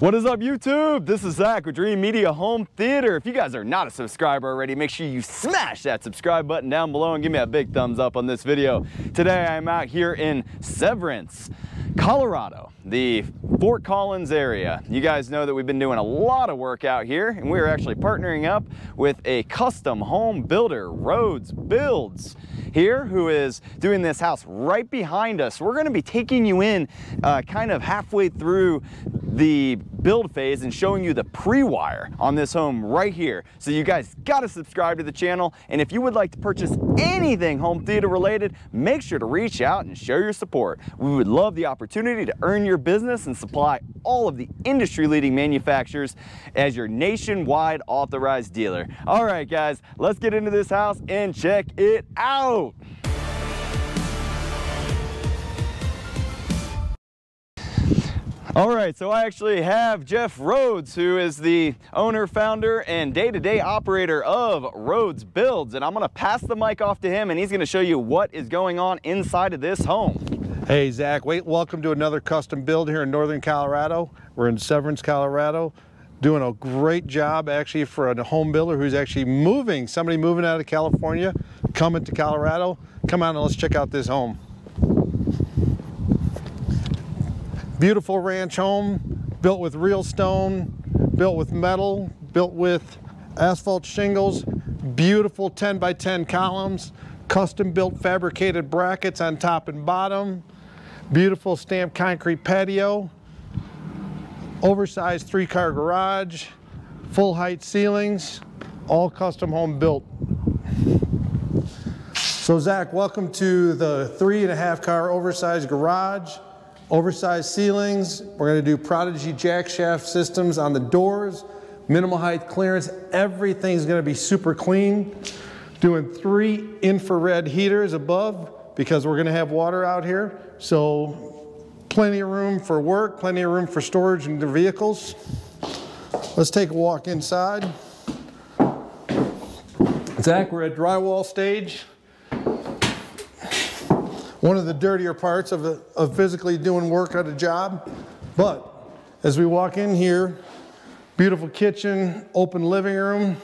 What is up, YouTube? This is Zach with Dreamedia Home Theater. If you guys are not a subscriber already, make sure you smash that subscribe button down below and give me a big thumbs up on this video. Today I'm out here in Severance, Colorado, the Fort Collins area. You guys know that we've been doing a lot of work out here, and we're actually partnering up with a custom home builder, Rhodes Builds, here, who is doing this house right behind us. We're going to be taking you in kind of halfway through the build phase and showing you the pre-wire on this home right here. So you guys got to subscribe to the channel, and if you would like to purchase anything home theater related, make sure to reach out and show your support. We would love the opportunity to earn your business and supply all of the industry-leading manufacturers as your nationwide authorized dealer. All right, guys, let's get into this house and check it out. All right, so I actually have Jeff Rhodes, who is the owner, founder, and day-to-day operator of Rhodes Builds, and I'm gonna pass the mic off to him, and he's gonna show you what is going on inside of this home. Hey, Zach, welcome to another custom build here in Northern Colorado. We're in Severance, Colorado, doing a great job actually for a home builder who's actually moving, somebody moving out of California, coming to Colorado. Come on and let's check out this home. Beautiful ranch home, built with real stone, built with metal, built with asphalt shingles, beautiful 10 by 10 columns, custom built fabricated brackets on top and bottom, beautiful stamped concrete patio, oversized 3-car garage, full height ceilings, all custom home built. So Zach, welcome to the 3.5-car oversized garage. Oversized ceilings, we're going to do Prodigy jack shaft systems on the doors, minimal height clearance, everything's going to be super clean. Doing 3 infrared heaters above because we're going to have water out here, so plenty of room for work, plenty of room for storage and the vehicles. Let's take a walk inside. Zach, we're at drywall stage. One of the dirtier parts of physically doing work at a job. But as we walk in here, beautiful kitchen, open living room.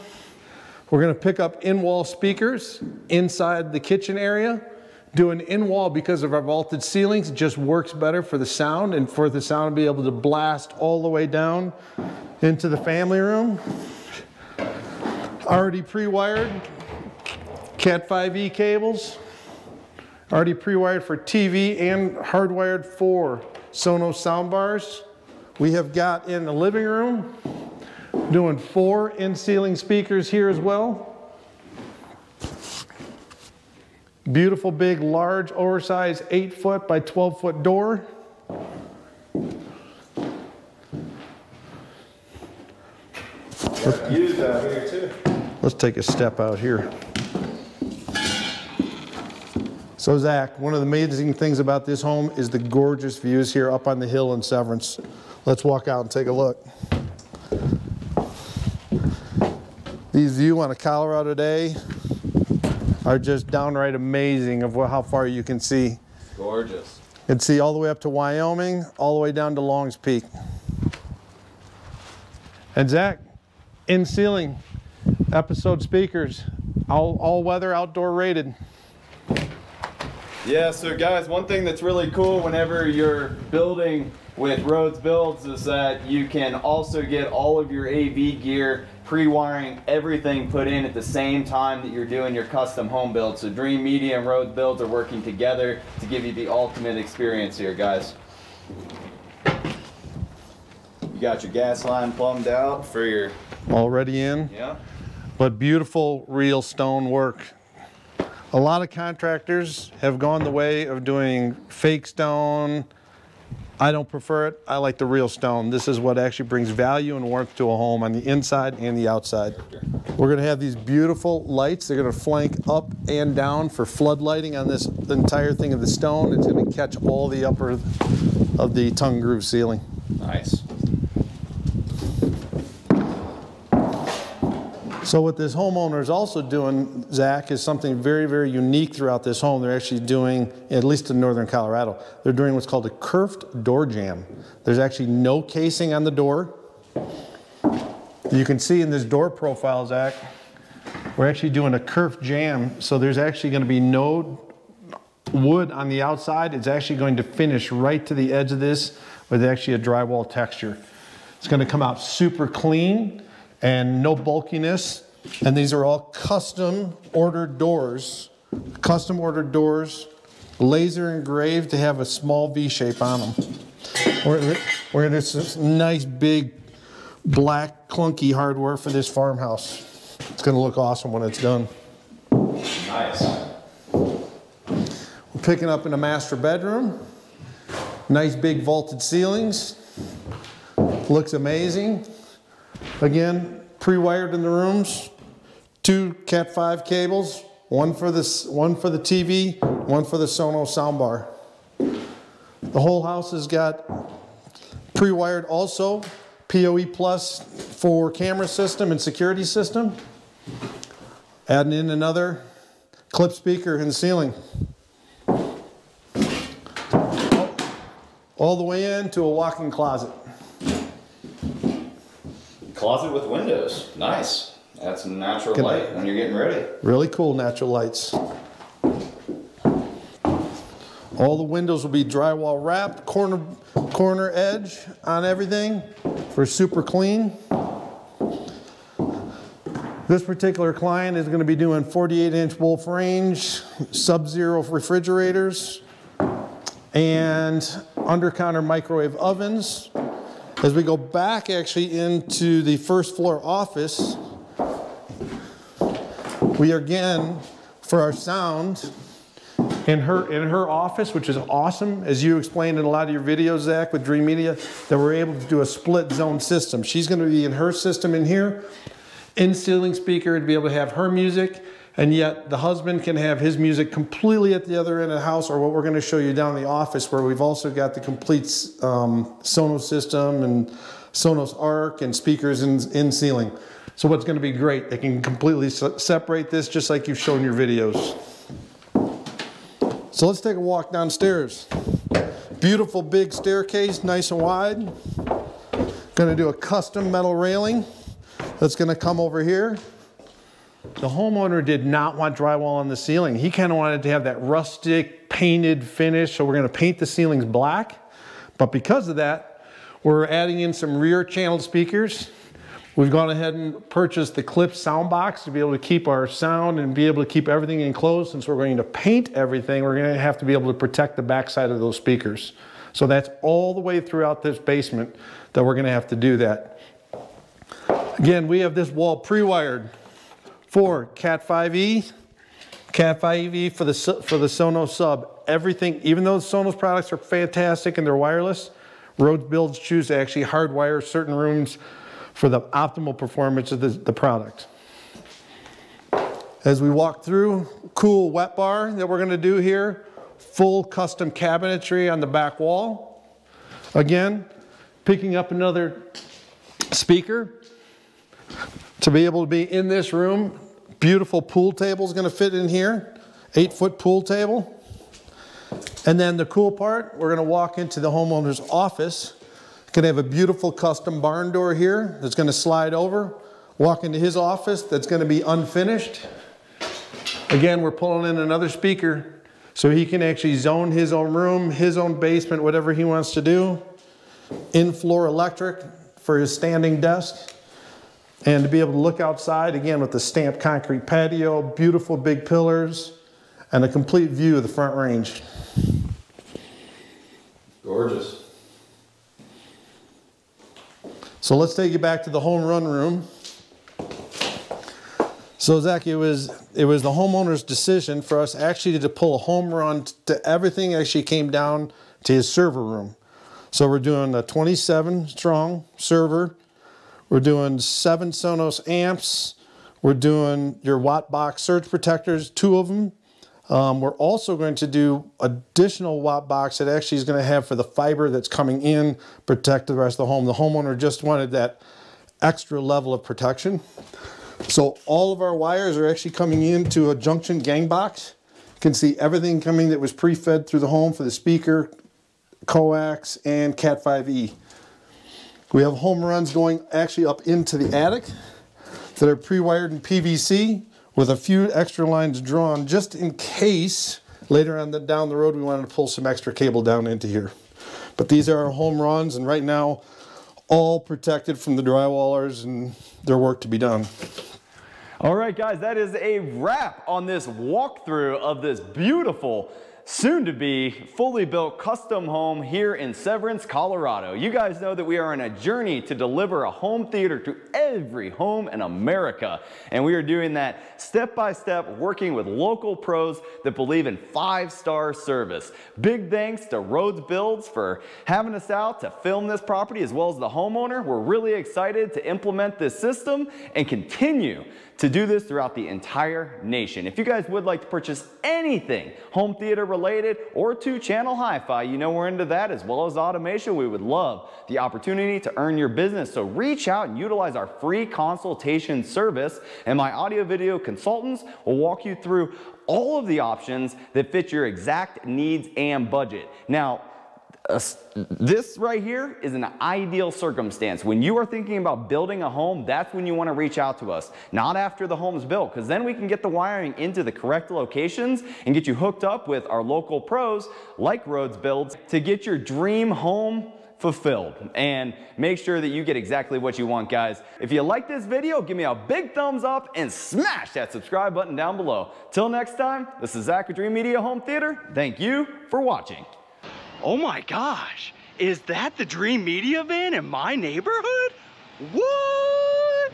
We're gonna pick up in-wall speakers inside the kitchen area. Doing in-wall because of our vaulted ceilings, it just works better for the sound and for the sound to be able to blast all the way down into the family room. Already pre-wired Cat5e cables. Already pre-wired for TV and hardwired for Sonos soundbars. We have got in the living room, doing 4 in-ceiling speakers here as well. Beautiful big, large, oversized 8-foot by 12-foot door. Let's take a step out here. So Zach, one of the amazing things about this home is the gorgeous views here up on the hill in Severance. Let's walk out and take a look. These views on a Colorado day are just downright amazing of how far you can see. Gorgeous. You can see all the way up to Wyoming, all the way down to Longs Peak. And Zach, in ceiling, episode speakers, all weather outdoor rated. Yeah, so guys, one thing that's really cool whenever you're building with Rhodes Builds is that you can also get all of your AV gear, pre-wiring everything put in at the same time that you're doing your custom home build. So Dreamedia and Rhodes Builds are working together to give you the ultimate experience here, guys. You got your gas line plumbed out for your... Already in? Yeah. But beautiful real stone work. A lot of contractors have gone the way of doing fake stone. I don't prefer it. I like the real stone. This is what actually brings value and warmth to a home on the inside and the outside. We're going to have these beautiful lights. They're going to flank up and down for floodlighting on this entire thing of the stone. It's going to catch all the upper of the tongue groove ceiling. Nice. So what this homeowner is also doing, Zach, is something very, very unique throughout this home. They're actually doing, at least in northern Colorado, they're doing what's called a kerfed door jamb. There's actually no casing on the door. You can see in this door profile, Zach, we're actually doing a kerfed jamb, so there's actually going to be no wood on the outside. It's actually going to finish right to the edge of this with actually a drywall texture. It's going to come out super clean and no bulkiness. And these are all custom ordered doors, laser engraved to have a small V shape on them. We're in this nice big black clunky hardware for this farmhouse. It's going to look awesome when it's done. Nice. We're picking up in the master bedroom. Nice big vaulted ceilings. Looks amazing. Again, pre-wired in the rooms, 2 Cat5e cables, one for the TV, one for the Sonos soundbar. The whole house has got pre-wired also, PoE Plus for camera system and security system. Adding in another clip speaker in the ceiling. All the way into a walk-in closet. Closet with windows. Nice. That's natural light when you're getting ready. Really cool natural lights. All the windows will be drywall wrapped, corner edge on everything for super clean. This particular client is going to be doing 48-inch Wolf range, Sub-Zero refrigerators, and under-counter microwave ovens. As we go back actually into the first floor office, we are again, for our sound, in her office, which is awesome, as you explained in a lot of your videos, Zach, with Dreamedia, that we're able to do a split zone system. She's going to be in her system in here, in-ceiling speaker, to be able to have her music, and yet the husband can have his music completely at the other end of the house, or what we're going to show you down in the office, where we've also got the complete Sonos system and Sonos Arc and speakers in ceiling. So what's going to be great, they can completely separate this just like you've shown your videos. So let's take a walk downstairs. Beautiful big staircase, nice and wide. Going to do a custom metal railing that's going to come over here. The homeowner did not want drywall on the ceiling. He kind of wanted to have that rustic painted finish, so we're going to paint the ceilings black. But because of that, we're adding in some rear channeled speakers. We've gone ahead and purchased the Clip sound box to be able to keep our sound and be able to keep everything enclosed. Since we're going to paint everything, we're going to have to be able to protect the backside of those speakers. So that's all the way throughout this basement that we're going to have to do that. Again, we have this wall pre-wired. 4 Cat5e, Cat5e for the Sonos sub. Everything, even though Sonos products are fantastic and they're wireless, Rhodes Builds choose to actually hardwire certain rooms for the optimal performance of the product. As we walk through, cool wet bar that we're going to do here. Full custom cabinetry on the back wall. Again, picking up another speaker to be able to be in this room. Beautiful pool table is going to fit in here, 8-foot pool table. And then the cool part, we're going to walk into the homeowner's office. Going to have a beautiful custom barn door here that's going to slide over, walk into his office that's going to be unfinished. Again, we're pulling in another speaker so he can actually zone his own room, his own basement, whatever he wants to do. In-floor electric for his standing desk. And to be able to look outside, again, with the stamped concrete patio, beautiful big pillars, and a complete view of the front range. Gorgeous. So let's take you back to the home run room. So Zach, it was the homeowner's decision for us actually to pull a home run to everything actually came down to his server room. So we're doing a 27-strong server. We're doing 7 Sonos amps. We're doing your Wattbox surge protectors, 2 of them. We're also going to do additional Wattbox that actually is going to have for the fiber that's coming in, protect the rest of the home. The homeowner just wanted that extra level of protection. So all of our wires are actually coming into a junction gang box. You can see everything coming that was pre-fed through the home for the speaker, coax, and Cat5e. We have home runs going actually up into the attic that are pre-wired in PVC with a few extra lines drawn just in case later on down the road we wanted to pull some extra cable down into here. But these are our home runs, and right now all protected from the drywallers and their work to be done. All right, guys, that is a wrap on this walkthrough of this beautiful, soon to be fully built custom home here in Severance, Colorado. You guys know that we are on a journey to deliver a home theater to every home in America. And we are doing that step by step, working with local pros that believe in 5-star service. Big thanks to Rhodes Builds for having us out to film this property, as well as the homeowner. We're really excited to implement this system and continue to do this throughout the entire nation. If you guys would like to purchase anything home theater related or 2-channel hi-fi, you know we're into that, as well as automation, we would love the opportunity to earn your business. So reach out and utilize our free consultation service, and my audio video consultants will walk you through all of the options that fit your exact needs and budget. Now, this right here is an ideal circumstance. When you are thinking about building a home, that's when you want to reach out to us, not after the home's built, because then we can get the wiring into the correct locations and get you hooked up with our local pros like Rhodes Builds to get your dream home fulfilled and make sure that you get exactly what you want, guys. If you like this video, give me a big thumbs up and smash that subscribe button down below. Till next time, this is Zach with Dreamedia Home Theater. Thank you for watching. Oh my gosh, is that the Dreamedia van in my neighborhood? What?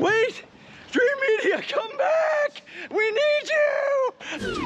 Wait, Dreamedia, come back! We need you!